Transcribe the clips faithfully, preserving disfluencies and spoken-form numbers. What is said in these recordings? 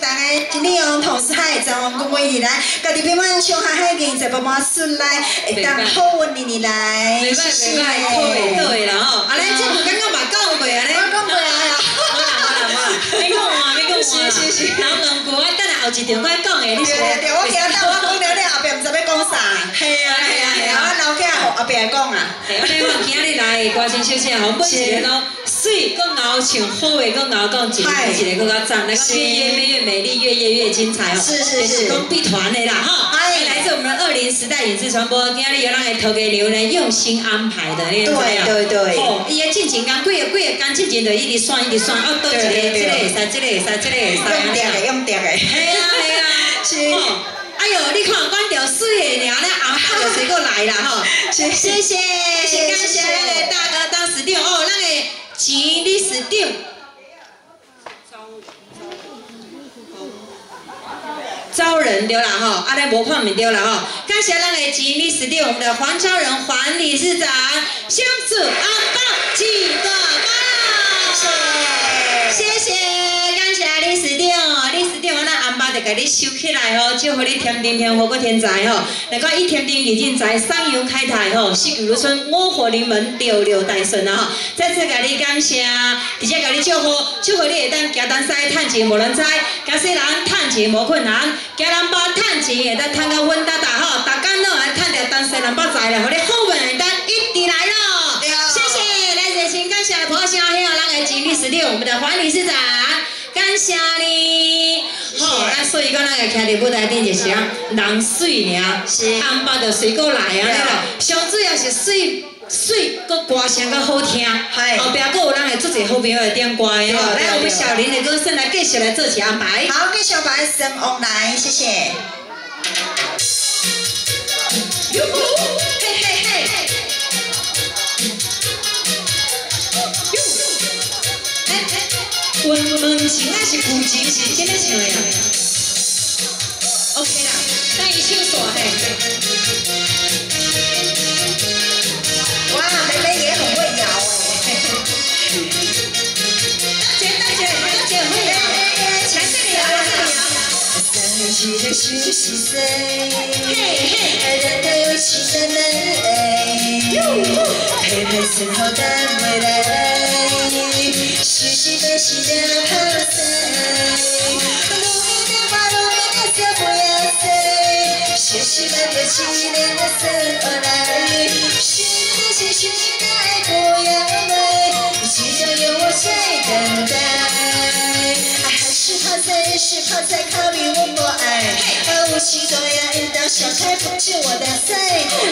大家今日用同事海在往公园里来，家己别慢上下海边在慢慢顺来，会当好运年年来。袂歹袂歹，好会倒的啦吼。啊，咱这部刚刚嘛讲过啊咧。我讲过啊啦。好啦好啦好啦，你讲嘛你讲嘛。是是是。然后两句我等下后一场我讲的，你是。对对，我今日我讲了，你后边唔知要讲啥。系啊系啊系啊，我留起来后边讲啊。系，我哋我今日来歌星小姐吼，本身咯。 水更熬唱，好话更熬讲，一个一个更加赞，那个越夜越美丽，越夜越精彩哦。是是是，讲必团的啦哈。哎，来自我们的二零时代影视传播，今日由咱的头家刘呢用心安排的，你知道吗？对对对。哦，伊的进行工，几个几个工进行就一直算一直算，哦，倒一个，这个会使，这个会使，这个会使。用掉的，用掉的。系啊系啊。是。哎呦，你看，阮着水的了，咱后下着水果来啦吼。谢谢谢谢，感谢咱的大哥当时长哦，咱的。 钱理事长，招人对啦吼，啊咱无看面对啦吼，感谢咱的钱理事长，我们的黄招人黄理事长，相助阿爸几个包，谢谢，感谢理事长，理事长，咱红包就给你收起来吼，祝福你天丁天福，搁天财吼，来讲一天丁日进财，上游开台吼，是如春五火临门，六六大顺啊吼。 再次甲你感谢，直接甲你祝福，祝福你会当行东西，趁钱无人知；行西人趁钱无困难；行南北趁钱会当趁到稳当当吼，逐工拢会趁着东西南北财了，互你好运会当一直来咯。谢谢，来热情感谢的婆小还有咱的金理事长，我们的黄理事长，感谢你。好，那所以讲咱个徛伫舞台顶就是啊，人水尔，红包就随过来啊，上主要是水。 水，搁歌声搁好听，后壁搁有咱来做一好朋友来点歌的吼。来，我们小林的歌声来继续来做一安排。好，继续排沈翁来，谢谢。哟呼，嘿嘿嘿。哟，哎哎，问问情还是古琴是真的唱的啊 ？OK 啦，等伊唱煞嘿。 哇，妹妹也很会摇哎！大姐，大姐，大姐会摇，强势摇，强势摇。三七的讯息碎，人都有情的美，陪伴身后的未来，是谁的心的破碎？路边的花，路边的小花呀碎，是谁伴着凄凉的身后来？ 是谁的爱不要美，只想有我在等待。爱还是泡在，日是泡在，靠你我不爱。爱无情中呀，遇到小菜不是我的菜。爱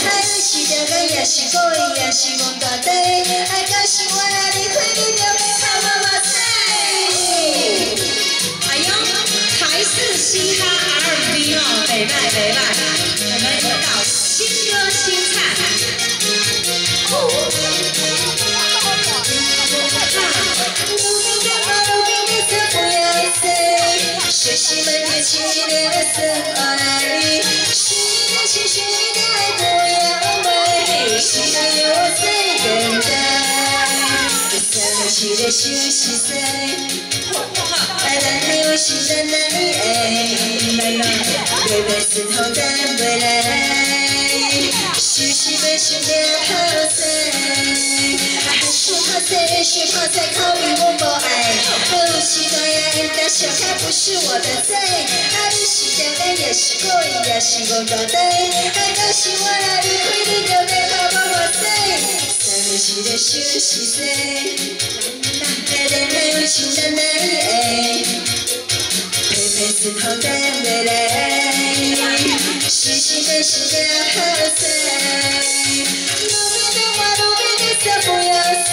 的是的爱也是故意也是我搞的。爱告诉我哪里会你留给他妈妈在。哎呦，台式嘻哈 R and B 哦，美迈美迈，我们得到新歌新菜。 学习每天亲近的森爱，是那些学习的爱不要美，是那有我最等待。三七的学习岁，爱的没有新的难，对白石头的未来，是西北新的泡菜，还是泡菜，是泡菜，靠你我不爱。 期待呀，你的小孩不是我的罪，爱的是假的，也是故意，也是我搞的。爱的是我哪里会你留给他妈妈在？三七的休息岁，爱的没有情的难，陪陪死后的未来，是谁的心的泡菜？路边的花，路边的草不要碎。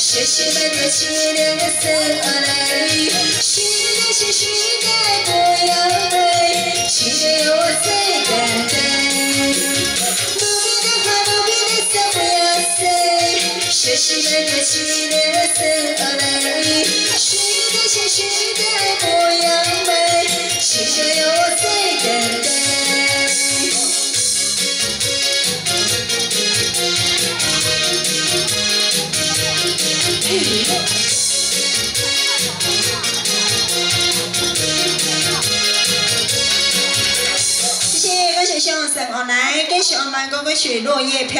学习满天凄凉的森而来，许的是许的爱不要美，世界有我最等待。路边的花，路边的草不要碎，学习满天凄凉的森而来，许的是许的爱不要美，世界有我最等待。 Hey, 上online， 继续online， 我要学落叶飘。